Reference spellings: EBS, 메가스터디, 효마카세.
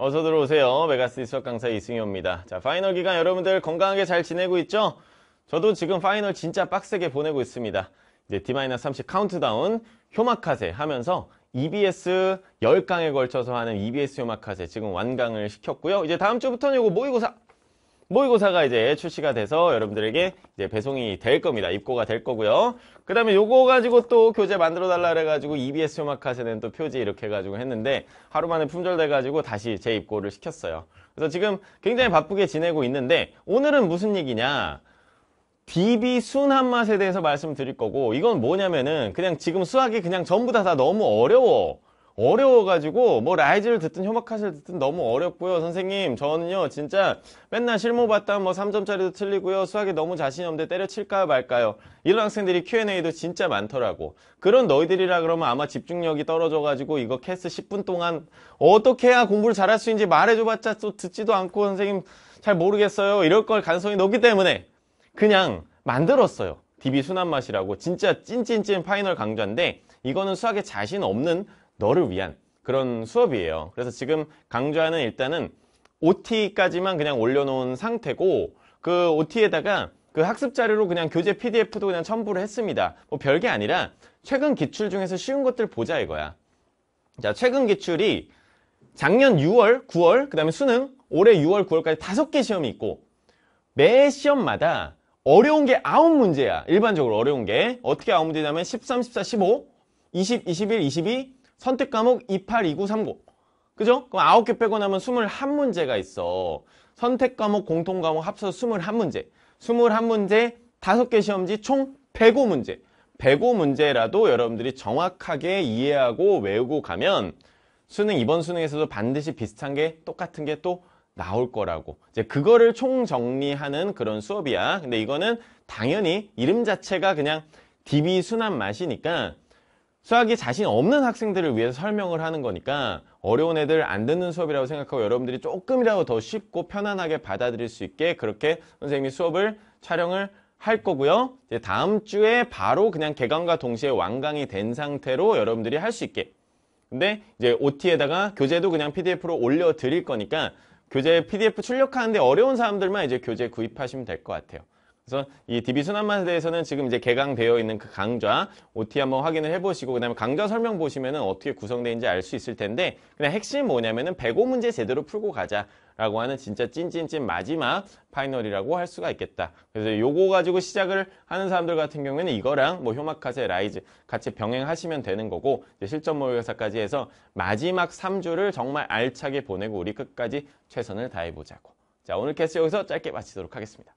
어서 들어오세요. 메가스터디 수학 강사 이승효입니다. 자, 파이널 기간 여러분들 건강하게 잘 지내고 있죠? 저도 지금 파이널 진짜 빡세게 보내고 있습니다. 이제 D-30 카운트다운 효마카세 하면서 EBS 10강에 걸쳐서 하는 EBS 효마카세 지금 완강을 시켰고요. 이제 다음 주부터는 이거 모의고사가 이제 출시가 돼서 여러분들에게 이제 배송이 될 겁니다. 입고가 될 거고요. 그 다음에 요거 가지고 또 교재 만들어 달라 그래가지고 EBS 효마카세는 또 표지 이렇게 해가지고 했는데 하루 만에 품절돼가지고 다시 재입고를 시켰어요. 그래서 지금 굉장히 바쁘게 지내고 있는데 오늘은 무슨 얘기냐, DB 순한 맛에 대해서 말씀드릴 거고, 이건 뭐냐면은 그냥 지금 수학이 그냥 전부 다 너무 어려워가지고 뭐 라이즈를 듣든 효마카세를 듣든 너무 어렵고요. 선생님 저는요 진짜 맨날 실무 봤다 뭐 3점짜리도 틀리고요. 수학에 너무 자신이 없는데 때려칠까 말까요. 이런 학생들이 Q&A도 진짜 많더라고. 그런 너희들이라 그러면 아마 집중력이 떨어져가지고 이거 캐스 10분 동안 어떻게 해야 공부를 잘할 수 있는지 말해줘봤자 또 듣지도 않고 선생님 잘 모르겠어요 이럴 걸 가능성이 높기 때문에 그냥 만들었어요. DB 순한 맛이라고 진짜 찐찐찐 파이널 강좌인데 이거는 수학에 자신 없는 너를 위한 그런 수업이에요. 그래서 지금 강좌는 일단은 OT까지만 그냥 올려놓은 상태고 그 OT에다가 그 학습 자료로 그냥 교재 PDF도 그냥 첨부를 했습니다. 뭐 별게 아니라 최근 기출 중에서 쉬운 것들 보자 이거야. 자, 최근 기출이 작년 6월, 9월, 그 다음에 수능, 올해 6월, 9월까지 5개 시험이 있고 매 시험마다 어려운 게 9문제야. 일반적으로 어려운 게. 어떻게 9문제냐면 13, 14, 15, 20, 21, 22, 선택 과목 28, 29, 30. 그죠? 그럼 9개 빼고 나면 21문제가 있어. 선택 과목, 공통 과목 합쳐서 21문제. 21문제, 5개 시험지 총 105문제. 105문제라도 여러분들이 정확하게 이해하고 외우고 가면 수능, 이번 수능에서도 반드시 비슷한 게, 똑같은 게 또 나올 거라고. 이제 그거를 총 정리하는 그런 수업이야. 근데 이거는 당연히 이름 자체가 그냥 DB 순한 맛이니까 수학이 자신 없는 학생들을 위해서 설명을 하는 거니까 어려운 애들 안 듣는 수업이라고 생각하고 여러분들이 조금이라도 더 쉽고 편안하게 받아들일 수 있게 그렇게 선생님이 수업을 촬영을 할 거고요. 이제 다음 주에 바로 그냥 개강과 동시에 완강이 된 상태로 여러분들이 할 수 있게. 근데 이제 OT에다가 교재도 그냥 PDF로 올려 드릴 거니까 교재 PDF 출력하는데 어려운 사람들만 이제 교재 구입하시면 될 것 같아요. 그래서 이 DB 순한 맛에 대해서는 지금 이제 개강되어 있는 그 강좌 OT 한번 확인을 해보시고 그 다음에 강좌 설명 보시면은 어떻게 구성되는지 알 수 있을 텐데 그냥 핵심 뭐냐면은 105문제 제대로 풀고 가자라고 하는 진짜 찐찐찐 마지막 파이널이라고 할 수가 있겠다. 그래서 요거 가지고 시작을 하는 사람들 같은 경우에는 이거랑 뭐 효마카세, 라이즈 같이 병행하시면 되는 거고 이제 실전 모의고사까지 해서 마지막 3주를 정말 알차게 보내고 우리 끝까지 최선을 다해보자고. 자, 오늘 캐스 여기서 짧게 마치도록 하겠습니다.